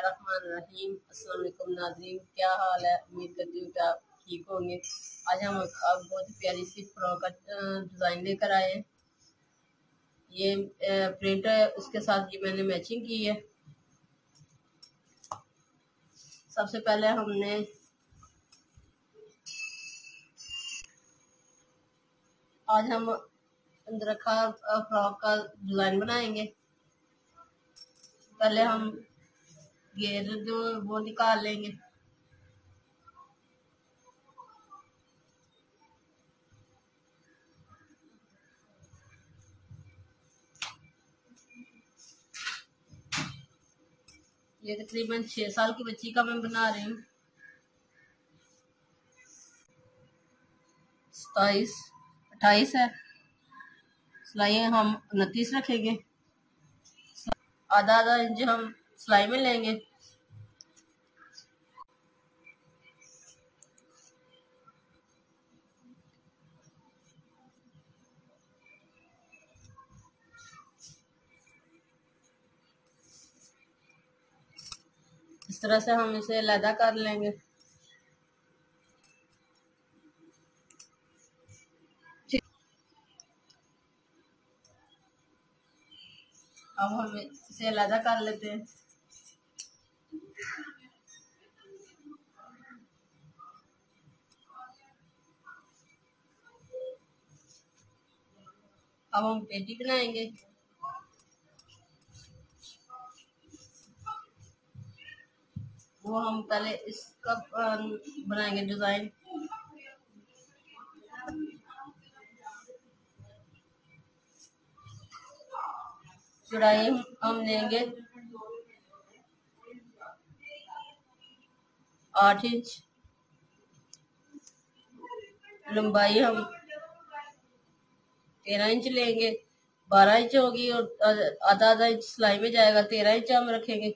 बिस्मिल्लाहिर्रहमानिर्रहीम। अस्सलाम वालेकुम नाज़रीन, क्या हाल है? उम्मीद करती हूँ आप ठीक होंगे। आज हम आप बहुत प्यारी सी फ्रॉक डिज़ाइन लेकर आए हैं। ये प्रिंट है, उसके साथ ये मैंने मैचिंग की है। सबसे पहले हमने आज हम रखा फ्रॉक का डिज़ाइन बनाएंगे। पहले हम घेर जो वो निकाल लेंगे। ये तकरीबन 6 साल की बच्ची का मैं बना रही हूँ। 27, 28 है। सिलाई हम 29 रखेंगे। आधा आधा इंच हम सिलाई में लेंगे। इस तरह से हम इसे लदा कर लेंगे। 11 कर लेते हैं। अब हम पेटी बनाएंगे। वो हम पहले इसका बनाएंगे डिजाइन। चौड़ाई हम लेंगे 8 इंच, लंबाई हम 13 इंच लेंगे। 12 इंच होगी और आधा आधा इंच सिलाई में जाएगा। 13 इंच हम रखेंगे।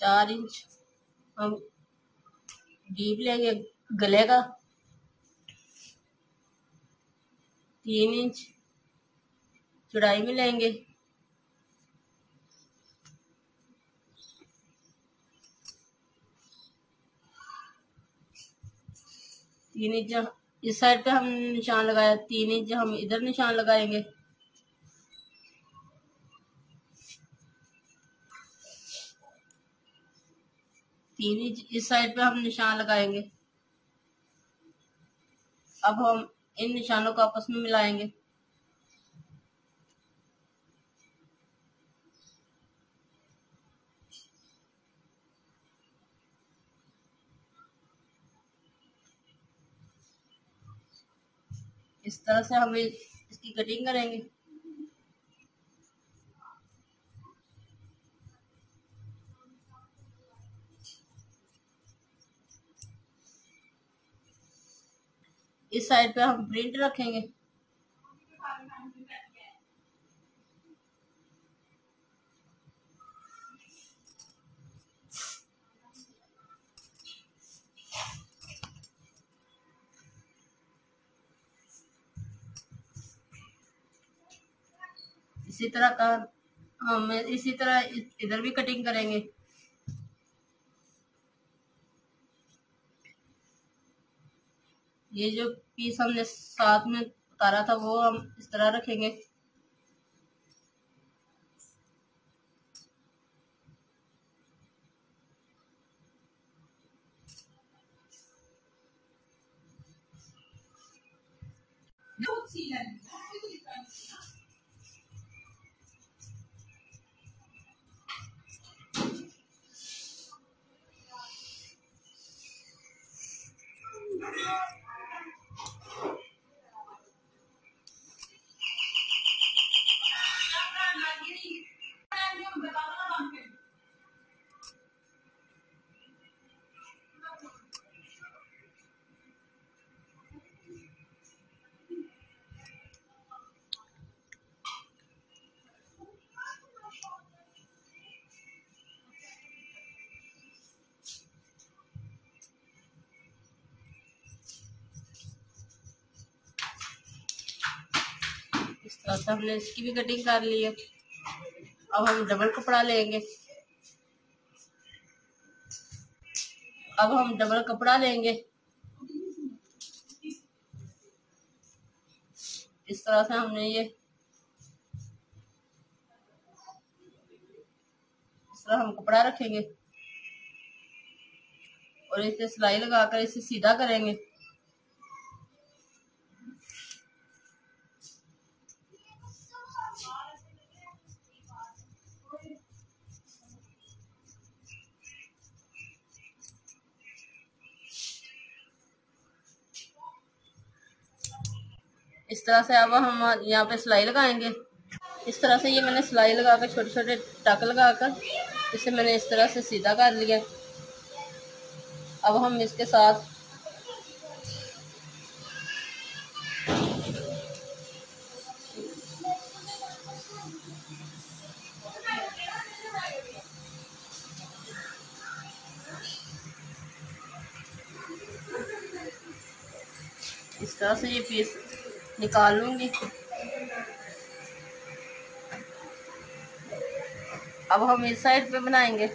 चार इंच हम डीप लेंगे गले का। 3 इंच चौड़ाई में लेंगे। इस साइड पे हम निशान लगाया। 3 इंच हम इधर निशान लगाएंगे। इस साइड पे हम निशान लगाएंगे। अब हम इन निशानों को आपस में मिलाएंगे। इस तरह से हम इसकी कटिंग करेंगे। इस साइड पे हम प्रिंट रखेंगे। इसी तरह का हम इसी तरह इधर भी कटिंग करेंगे। ये जो पीस हमने साथ में उतारा था वो हम इस तरह रखेंगे। तो अब हमने इसकी भी कटिंग कर ली है। अब हम डबल कपड़ा लेंगे, अब हम डबल कपड़ा लेंगे। इस तरह से हमने ये इस तरह हम कपड़ा रखेंगे और इसे सिलाई लगाकर इसे सीधा करेंगे। इस तरह से अब हम यहाँ पे सिलाई लगाएंगे। इस तरह से ये मैंने सिलाई लगाकर छोटे छोटे टक लगाकर इसे मैंने इस तरह से सीधा कर लिया। अब हम इसके साथ इस तरह से ये पीस निकाल लूंगी। अब हम इस साइड पे बनाएंगे।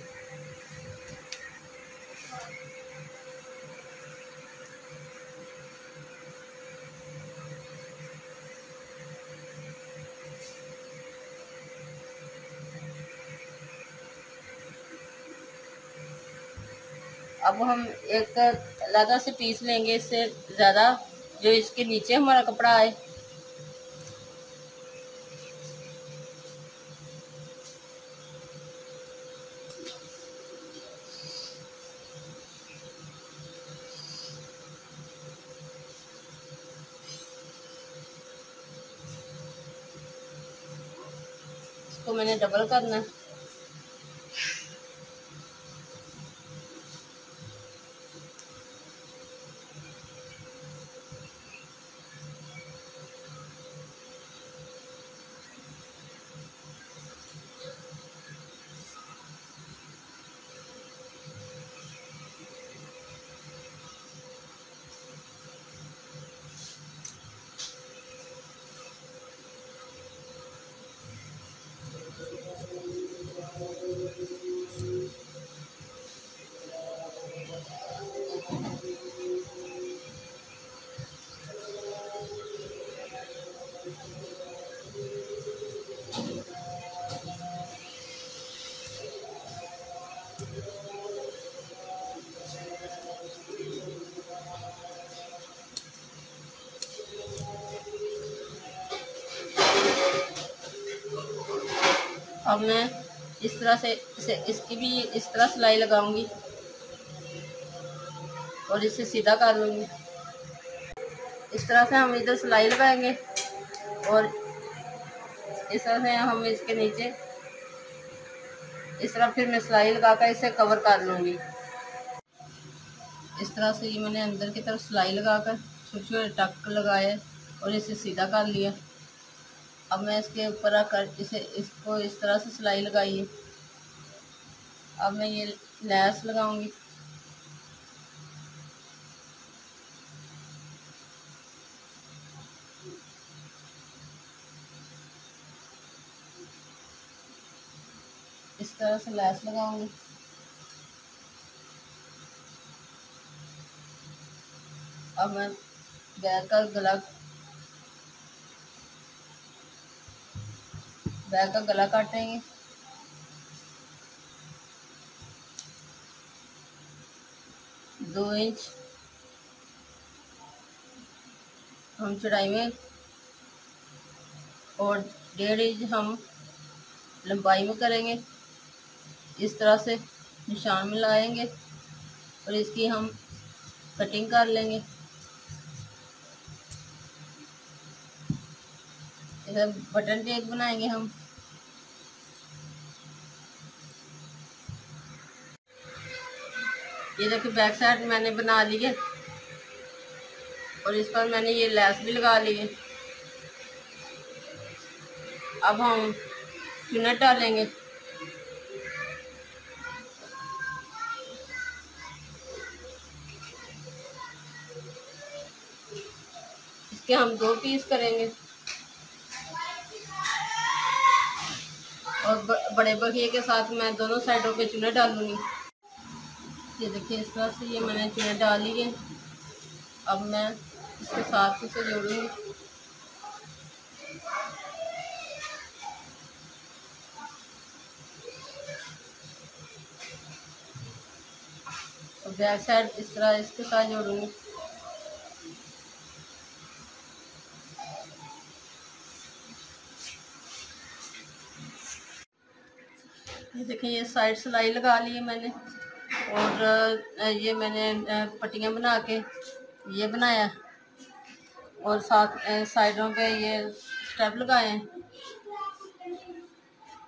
अब हम एक अलग से पीस लेंगे, इससे ज़्यादा जो इसके नीचे हमारा कपड़ा है। इसको मैंने डबल करना है। अब मैं इस तरह से इसकी भी इस तरह सिलाई लगाऊंगी और इसे सीधा कर लूँगी। इस तरह से हम इधर सिलाई लगाएंगे और इस तरह से हम इसके नीचे इस तरह फिर मैं सिलाई लगाकर इसे कवर कर लूँगी। इस तरह से ये मैंने अंदर की तरफ सिलाई लगाकर छोटे छोटे टक लगाए और इसे सीधा कर लिया। अब मैं इसके ऊपर आकर इसको इस तरह से सिलाई लगाई है। अब मैं ये लैस लगाऊंगी। इस तरह से लैस लगाऊंगी। अब मैं बैग का गला काटेंगे। दो इंच हम चौड़ाई में और 1.5 इंच हम लंबाई में करेंगे। इस तरह से निशान में लगाएंगे और इसकी हम कटिंग कर लेंगे। इधर बटन टेप बनाएंगे हम। ये देखिए बैक साइड मैंने बना ली है और इस पर मैंने ये लैस भी लगा ली है। अब हम चुन्नट डालेंगे। इसके हम 2 पीस करेंगे। और बड़े बखिए के साथ मैं दोनों साइडों पे चूने डालूंगी। ये देखिए इस तरह से ये मैंने चूने डाल लिए। अब मैं इसके साथ इसे जोड़ूंगी। बैक साइड इस तरह इसके साथ जोड़ूंगी। ये देखिए ये साइड सिलाई लगा ली है मैंने और ये मैंने पट्टियाँ बना के ये बनाया और साथ साइडों पे ये स्टेप लगाए हैं।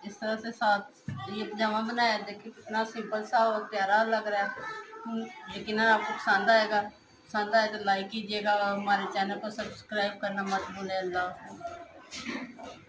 इस तरह से साथ ये पजामा बनाया। देखिए कितना सिंपल सा और प्यारा लग रहा है। लेकिन आपको पसंद आएगा, पसंद आए तो लाइक कीजिएगा और हमारे चैनल को सब्सक्राइब करना मत भूलें। अल्लाह हाफ़िज़।